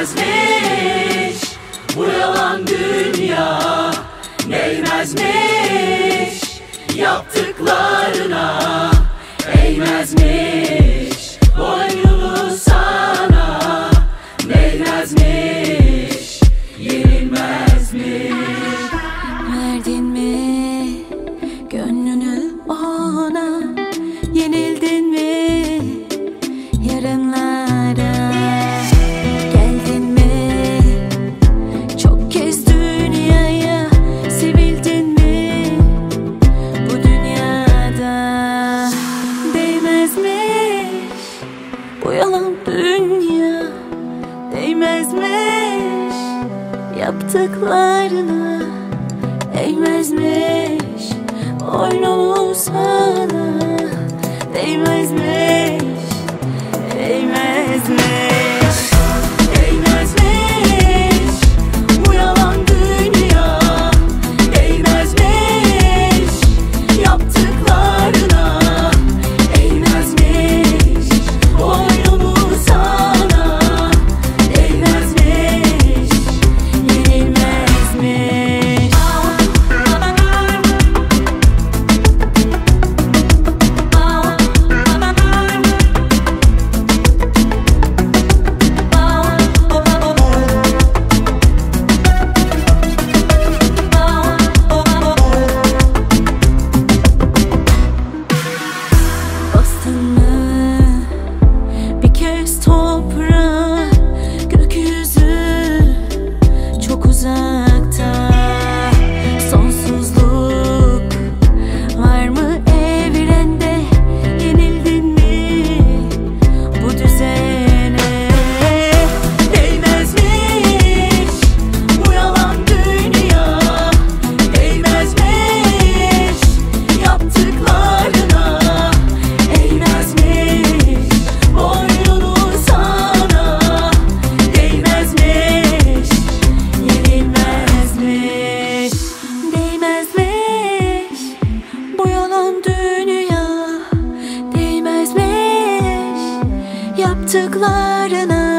Değmezmiş bu yalan dünya, değmezmiş yaptıklarına, değmezmiş boynunu sana, değmezmiş yenilmezmiş. Verdin mi gönlünü ona, yenildin mi yarınlar? Bu yalan dünya, değmezmiş yaptıklarına, değmezmiş oyunun sana, değmezmiş, değmezmiş. Yaptıklarına